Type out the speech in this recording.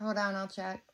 Hold on, I'll check.